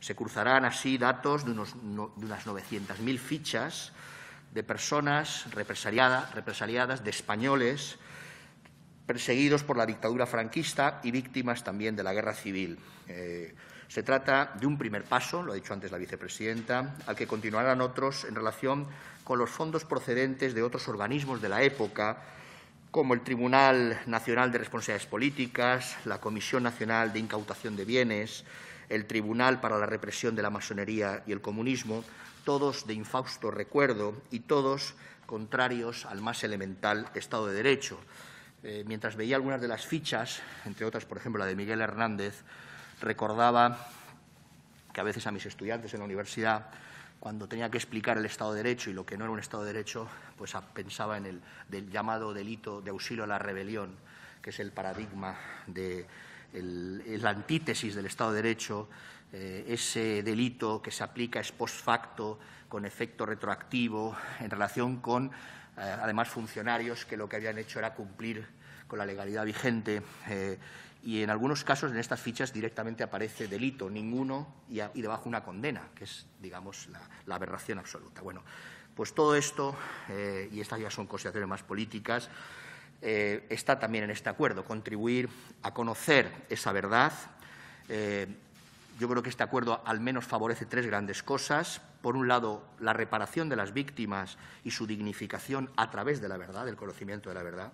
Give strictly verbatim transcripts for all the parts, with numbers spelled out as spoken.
Se cruzarán así datos de, unos, no, de unas novecientas mil fichas de personas represaliadas, represaliadas, de españoles perseguidos por la dictadura franquista y víctimas también de la guerra civil. Eh, se trata de un primer paso, lo ha dicho antes la vicepresidenta, al que continuarán otros en relación con los fondos procedentes de otros organismos de la época, como el Tribunal Nacional de Responsabilidades Políticas, la Comisión Nacional de Incautación de Bienes, el Tribunal para la Represión de la Masonería y el Comunismo, todos de infausto recuerdo y todos contrarios al más elemental Estado de Derecho. Eh, mientras veía algunas de las fichas, entre otras, por ejemplo, la de Miguel Hernández, recordaba que a veces a mis estudiantes en la universidad, cuando tenía que explicar el Estado de Derecho y lo que no era un Estado de Derecho, pues pensaba en el del llamado delito de auxilio a la rebelión, que es el paradigma de la antítesis del Estado de Derecho, eh, ese delito que se aplica ex post facto, con efecto retroactivo, en relación con, eh, además, funcionarios que lo que habían hecho era cumplir con la legalidad vigente. Eh, Y en algunos casos, en estas fichas, directamente aparece delito, ninguno, y, a, y debajo una condena, que es, digamos, la, la aberración absoluta. Bueno, pues todo esto, eh, y estas ya son consideraciones más políticas, eh, está también en este acuerdo, contribuir a conocer esa verdad. Eh, yo creo que este acuerdo al menos favorece tres grandes cosas. Por un lado, la reparación de las víctimas y su dignificación a través de la verdad, del conocimiento de la verdad.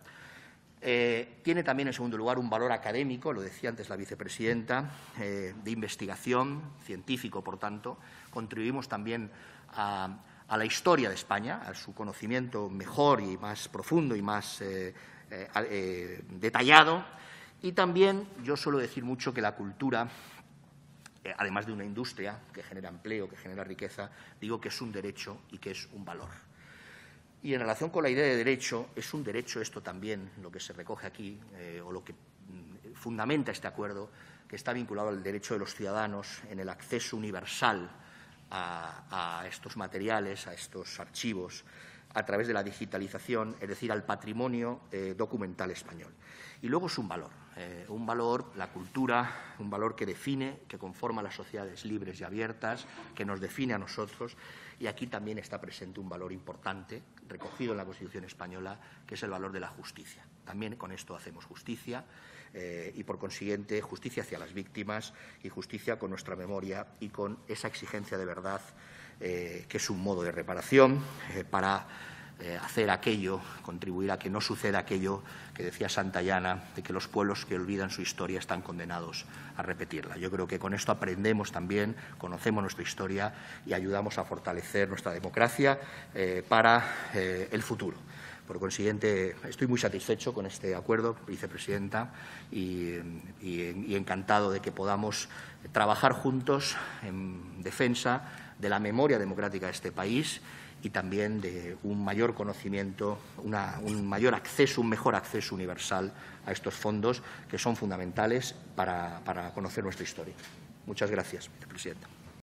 Eh, tiene también, en segundo lugar, un valor académico, lo decía antes la vicepresidenta, eh, de investigación, científico, por tanto. Contribuimos también a, a la historia de España, a su conocimiento mejor y más profundo y más eh, eh, eh, detallado. Y también yo suelo decir mucho que la cultura, eh, además de una industria que genera empleo, que genera riqueza, digo que es un derecho y que es un valor. Y en relación con la idea de derecho, es un derecho esto también, lo que se recoge aquí, eh, o lo que fundamenta este acuerdo, que está vinculado al derecho de los ciudadanos en el acceso universal a, a estos materiales, a estos archivos, a través de la digitalización, es decir, al patrimonio eh, documental español. Y luego es un valor, eh, un valor, la cultura, un valor que define, que conforma las sociedades libres y abiertas, que nos define a nosotros, y aquí también está presente un valor importante, recogido en la Constitución española, que es el valor de la justicia. También con esto hacemos justicia eh, y, por consiguiente, justicia hacia las víctimas y justicia con nuestra memoria y con esa exigencia de verdad, Eh, que es un modo de reparación eh, para eh, hacer aquello, contribuir a que no suceda aquello que decía Santayana, de que los pueblos que olvidan su historia están condenados a repetirla. Yo creo que con esto aprendemos también, conocemos nuestra historia y ayudamos a fortalecer nuestra democracia eh, para eh, el futuro. Por consiguiente, estoy muy satisfecho con este acuerdo, vicepresidenta, y, y, y encantado de que podamos trabajar juntos en defensa de la memoria democrática de este país y también de un mayor conocimiento, una, un mayor acceso, un mejor acceso universal a estos fondos que son fundamentales para, para conocer nuestra historia. Muchas gracias, vicepresidenta.